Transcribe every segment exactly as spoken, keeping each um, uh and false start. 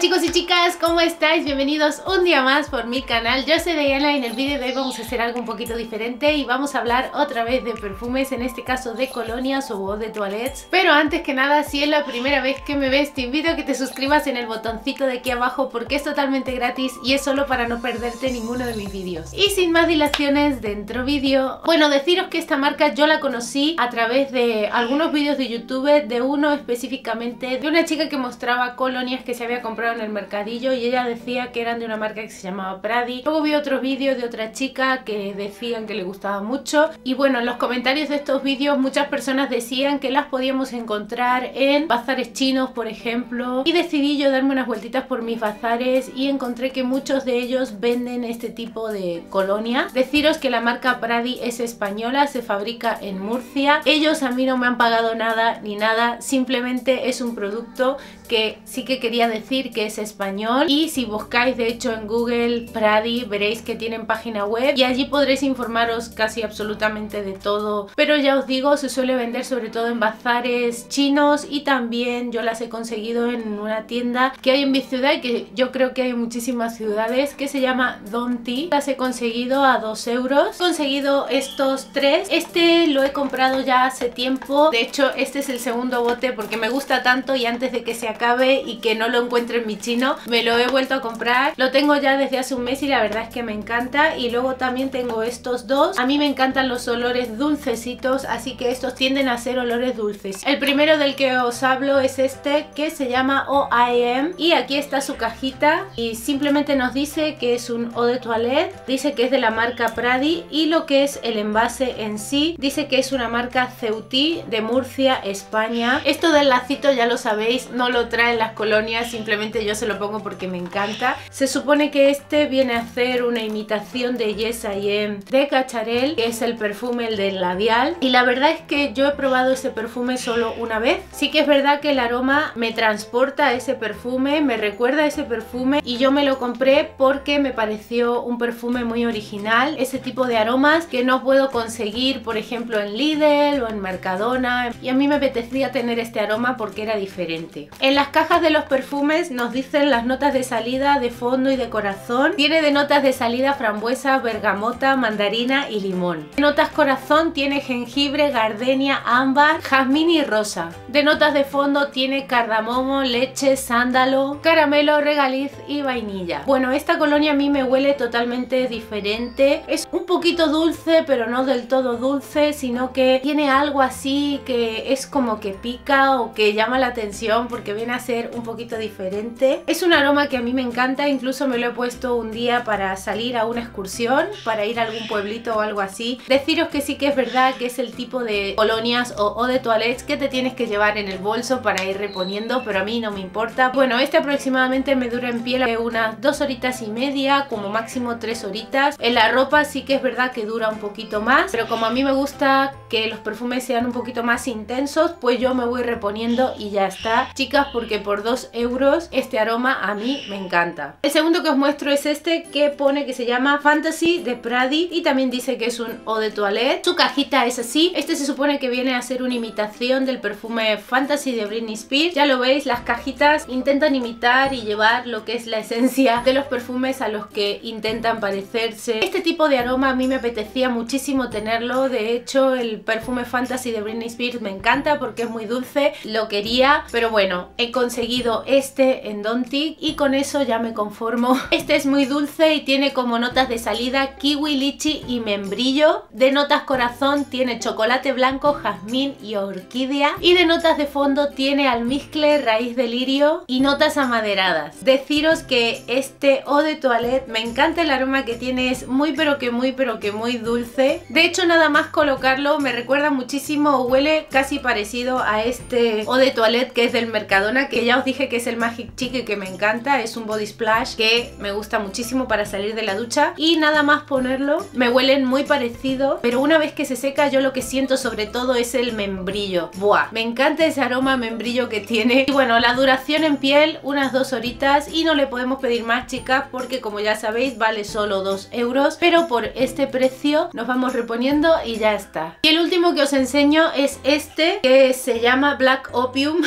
Hola chicos y chicas, ¿cómo estáis? Bienvenidos un día más por mi canal. Yo soy Dayana y en el vídeo de hoy vamos a hacer algo un poquito diferente y vamos a hablar otra vez de perfumes, en este caso de colonias o de toilettes. Pero antes que nada, si es la primera vez que me ves, te invito a que te suscribas en el botoncito de aquí abajo porque es totalmente gratis y es solo para no perderte ninguno de mis vídeos. Y sin más dilaciones, dentro vídeo. Bueno, deciros que esta marca yo la conocí a través de algunos vídeos de YouTube, de uno específicamente de una chica que mostraba colonias que se había comprado en el mercadillo y ella decía que eran de una marca que se llamaba Prady. Luego vi otros vídeos de otra chica que decían que le gustaba mucho y bueno, en los comentarios de estos vídeos muchas personas decían que las podíamos encontrar en bazares chinos, por ejemplo, y decidí yo darme unas vueltitas por mis bazares y encontré que muchos de ellos venden este tipo de colonia. Deciros que la marca Prady es española, se fabrica en Murcia. Ellos a mí no me han pagado nada ni nada, simplemente es un producto que sí que quería decir que es español, y si buscáis de hecho en Google Prady veréis que tienen página web y allí podréis informaros casi absolutamente de todo, pero ya os digo, se suele vender sobre todo en bazares chinos y también yo las he conseguido en una tienda que hay en mi ciudad y que yo creo que hay en muchísimas ciudades, que se llama Dontti. Las he conseguido a dos euros. He conseguido estos tres, este lo he comprado ya hace tiempo, de hecho este es el segundo bote porque me gusta tanto y antes de que se acabe y que no lo encuentro en mi chino, me lo he vuelto a comprar. Lo tengo ya desde hace un mes y la verdad es que me encanta. Y luego también tengo estos dos. A mí me encantan los olores dulcecitos, así que estos tienden a ser olores dulces. El primero del que os hablo es este, que se llama O I M, y aquí está su cajita y simplemente nos dice que es un eau de toilette, dice que es de la marca Prady y lo que es el envase en sí, dice que es una marca Ceutí de Murcia, España. Esto del lacito ya lo sabéis, no lo traen las colonias, simplemente yo se lo pongo porque me encanta. Se supone que este viene a hacer una imitación de Yes I Am de Cacharel, que es el perfume, el del labial, y la verdad es que yo he probado ese perfume solo una vez. Sí que es verdad que el aroma me transporta a ese perfume, me recuerda a ese perfume y yo me lo compré porque me pareció un perfume muy original, ese tipo de aromas que no puedo conseguir por ejemplo en Lidl o en Mercadona, y a mí me apetecía tener este aroma porque era diferente. En las cajas de los perfumes nos dicen las notas de salida, de fondo y de corazón. Tiene de notas de salida frambuesa, bergamota, mandarina y limón. De notas corazón tiene jengibre, gardenia, ámbar, jazmín y rosa. De notas de fondo tiene cardamomo, leche, sándalo, caramelo, regaliz y vainilla. Bueno, esta colonia a mí me huele totalmente diferente. Es un poquito dulce, pero no del todo dulce, sino que tiene algo así que es como que pica o que llama la atención porque viene a ser un poquito diferente. Es un aroma que a mí me encanta, incluso me lo he puesto un día para salir a una excursión, para ir a algún pueblito o algo así. Deciros que sí que es verdad que es el tipo de colonias o, o de toilettes que te tienes que llevar en el bolso para ir reponiendo, pero a mí no me importa. Bueno, este aproximadamente me dura en piel unas dos horitas y media, como máximo tres horitas. En la ropa sí que es verdad que dura un poquito más, pero como a mí me gusta que los perfumes sean un poquito más intensos, pues yo me voy reponiendo y ya está. Chicas, porque por dos euros este aroma a mí me encanta. El segundo que os muestro es este, que pone que se llama Fantasy de Prady y también dice que es un eau de toilette. Su cajita es así. Este se supone que viene a ser una imitación del perfume Fantasy de Britney Spears. Ya lo veis, las cajitas intentan imitar y llevar lo que es la esencia de los perfumes a los que intentan parecerse. Este tipo de aroma a mí me apetecía muchísimo tenerlo. De hecho, el perfume Fantasy de Britney Spears me encanta porque es muy dulce, lo quería, pero bueno, he conseguido este en Dontti y con eso ya me conformo. Este es muy dulce y tiene como notas de salida kiwi, lichi y membrillo. De notas corazón tiene chocolate blanco, jazmín y orquídea, y de notas de fondo tiene almizcle, raíz de lirio y notas amaderadas. Deciros que este eau de toilette me encanta el aroma que tiene, es muy pero que muy pero que muy dulce. De hecho, nada más colocarlo me recuerda muchísimo, huele casi parecido a este eau de toilette que es del Mercadona, que ya os dije que es el Magic Chic y que me encanta. Es un body splash que me gusta muchísimo para salir de la ducha, y nada más ponerlo me huelen muy parecido, pero una vez que se seca yo lo que siento sobre todo es el membrillo. Buah, me encanta ese aroma membrillo que tiene. Y bueno, la duración en piel unas dos horitas y no le podemos pedir más, chicas, porque como ya sabéis vale solo dos euros, pero por este precio nos vamos reponiendo y ya está. Y el último que os enseño es este, que se llama Black Opium.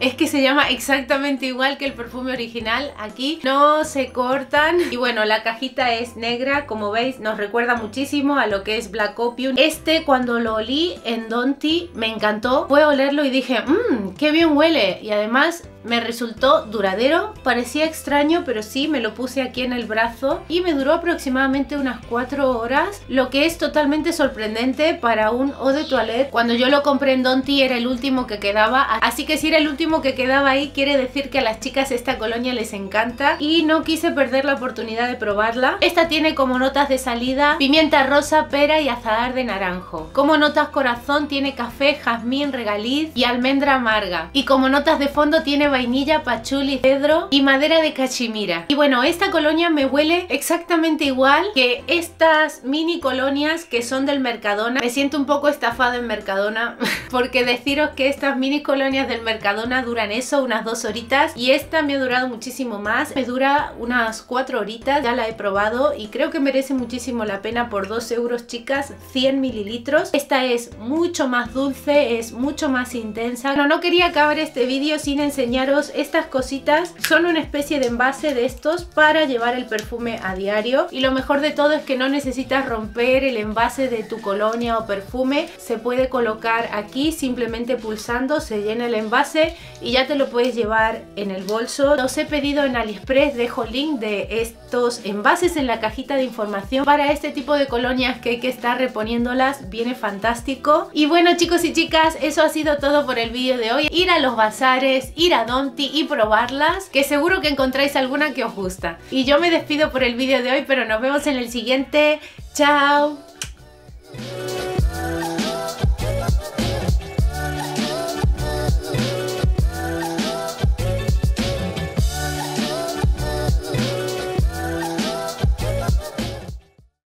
Es que se llama exactamente igual que el perfume original. Aquí no se cortan. Y bueno, la cajita es negra, como veis, nos recuerda muchísimo a lo que es Black Opium. Este, cuando lo olí en Dontti, me encantó. Fue a olerlo y dije, mmm, qué bien huele. Y además me resultó duradero, parecía extraño, pero sí, me lo puse aquí en el brazo y me duró aproximadamente unas cuatro horas, lo que es totalmente sorprendente para un eau de toilette. Cuando yo lo compré en Dontti era el último que quedaba, así que si era el último que quedaba ahí, quiere decir que a las chicas esta colonia les encanta y no quise perder la oportunidad de probarla. Esta tiene como notas de salida pimienta rosa, pera y azahar de naranjo. Como notas corazón tiene café, jazmín, regaliz y almendra amarga. Y como notas de fondo tiene vainilla, pachuli, cedro y madera de cachemira. Y bueno, esta colonia me huele exactamente igual que estas mini colonias que son del Mercadona. Me siento un poco estafada en Mercadona porque deciros que estas mini colonias del Mercadona duran eso, unas dos horitas, y esta me ha durado muchísimo más. Me dura unas cuatro horitas, ya la he probado y creo que merece muchísimo la pena por dos euros, chicas, cien mililitros. Esta es mucho más dulce, es mucho más intensa. Bueno, no quería acabar este vídeo sin enseñar estas cositas. Son una especie de envase de estos para llevar el perfume a diario, y lo mejor de todo es que no necesitas romper el envase de tu colonia o perfume. Se puede colocar aquí simplemente pulsando, se llena el envase y ya te lo puedes llevar en el bolso. Los he pedido en AliExpress, dejo link de estos envases en la cajita de información. Para este tipo de colonias que hay que estar reponiéndolas, viene fantástico. Y bueno, chicos y chicas, eso ha sido todo por el vídeo de hoy. Ir a los bazares, ir a Dontti y probarlas, que seguro que encontráis alguna que os gusta. Y yo me despido por el vídeo de hoy, pero nos vemos en el siguiente. ¡Chao!